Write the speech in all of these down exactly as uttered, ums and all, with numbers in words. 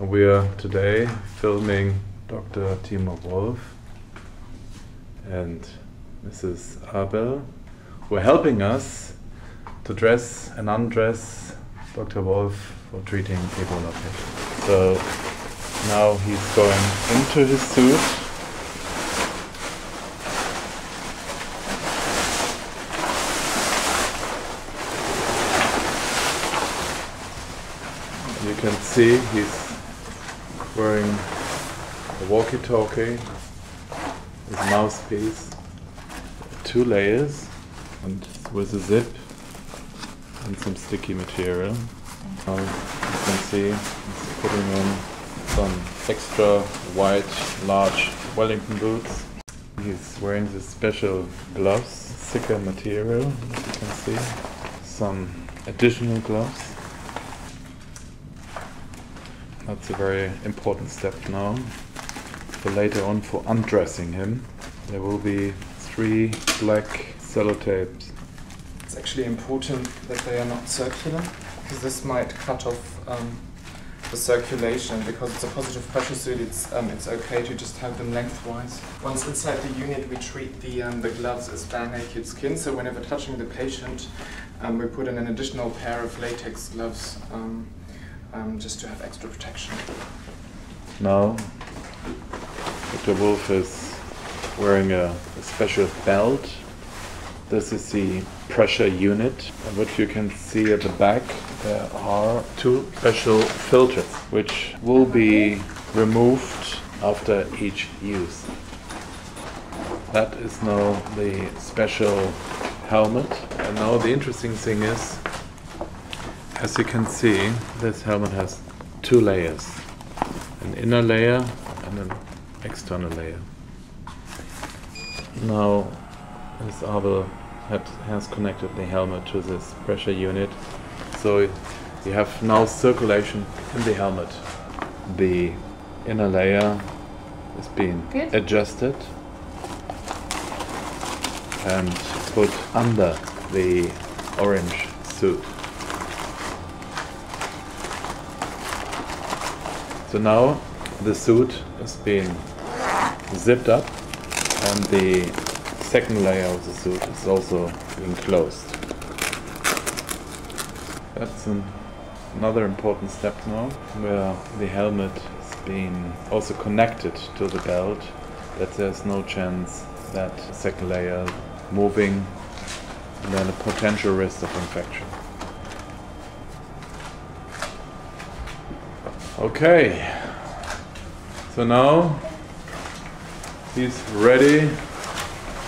We are today filming Doctor Timo Wolf and Missus Arbel, who are helping us to dress and undress Doctor Wolf for treating Ebola patients. So now he's going into his suit. You can see he's wearing a walkie-talkie, his mouthpiece, two layers, and with a zip and some sticky material. Now you can see he's putting on some extra white, large Wellington boots. He's wearing this special gloves, thicker material, as you can see, some additional gloves. That's a very important step now, for later on for undressing him. There will be three black cellotapes. It's actually important that they are not circular, because this might cut off um, the circulation. Because it's a positive pressure suit, it's, um, it's okay to just have them lengthwise. Once inside the unit, we treat the, um, the gloves as bare naked skin, so whenever touching the patient, um, we put in an additional pair of latex gloves. Um, Um, just to have extra protection. Now, Doctor Wolf is wearing a, a special belt. This is the pressure unit. And what you can see at the back, there are two special filters, which will be removed after each use. That is now the special helmet. And now the interesting thing is, as you can see, this helmet has two layers, an inner layer and an external layer. Now, Miz Arbel has connected the helmet to this pressure unit, so you have now circulation in the helmet. The inner layer is being Good. adjusted and put under the orange suit. So now the suit is being zipped up, and the second layer of the suit is also being closed. That's an, another important step now, where the helmet is being also connected to the belt, that there's no chance that the second layer moving and then a potential risk of infection. Okay, so now he's ready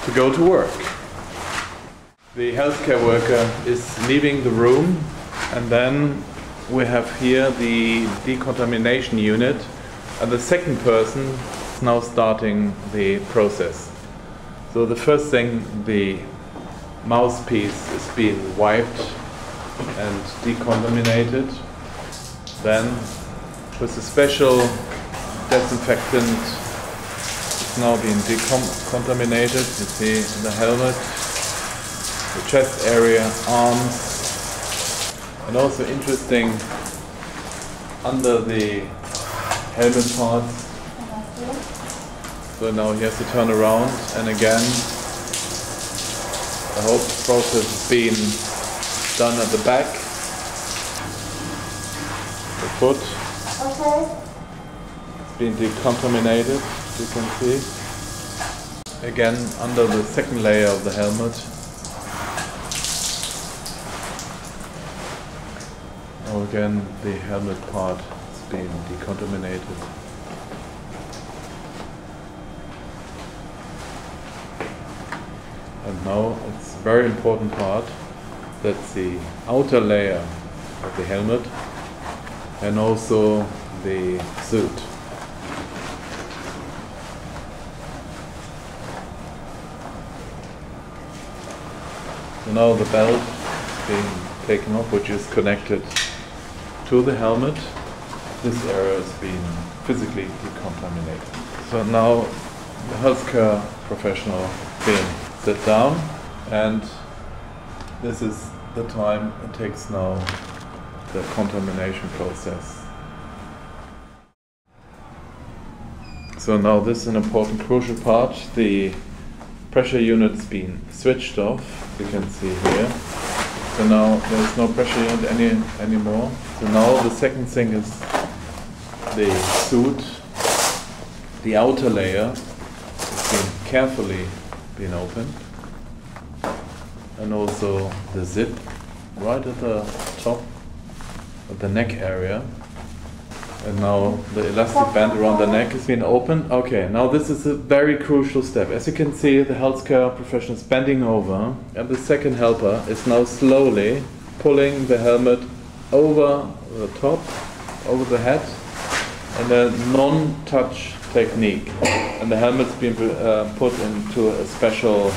to go to work. The healthcare worker is leaving the room, and then we have here the decontamination unit, and the second person is now starting the process. So the first thing, the mouthpiece is being wiped and decontaminated. Then, with a special disinfectant, it's now being decontaminated. You see the helmet, the chest area, arms, and also interesting, under the helmet parts. So now he has to turn around, and again, the whole process is being done at the back, the foot. Okay. It's been decontaminated, as you can see. Again, under the second layer of the helmet. Now again, the helmet part has been decontaminated. And now it's a very important part, that's the outer layer of the helmet, and also the suit. So now the belt is being taken off, which is connected to the helmet. This area is being physically decontaminated. So now the healthcare professional is being set down, and this is the time it takes now the contamination process. So now this is an important, crucial part. The pressure unit's been switched off, you can see here. So now there's no pressure unit any anymore. So now the second thing is the suit, the outer layer, has been carefully been opened, and also the zip right at the top of the neck area. And now the elastic band around the neck has been opened. Okay, now this is a very crucial step. As you can see, the healthcare professional is bending over, and the second helper is now slowly pulling the helmet over the top, over the head, in a non-touch technique. And the helmet's been uh, put into a special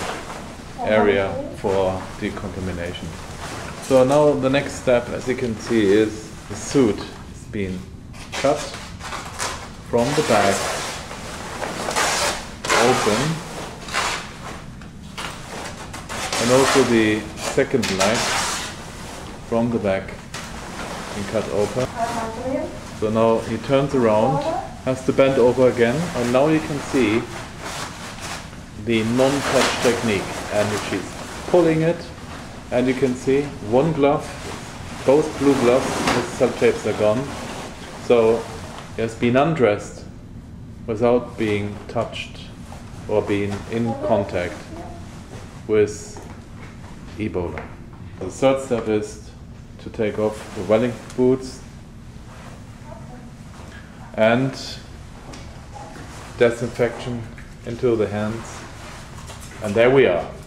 area for decontamination. So now the next step, as you can see, is the suit has been cut from the back, open, and also the second leg from the back and cut open. So now he turns around, has to bend over again, and now you can see the non-touch technique, and she's pulling it, and you can see one glove, both blue gloves, the cellotapes are gone. So he has been undressed without being touched or being in contact with Ebola. The third step is to take off the Wellington boots and disinfection into the hands. And there we are.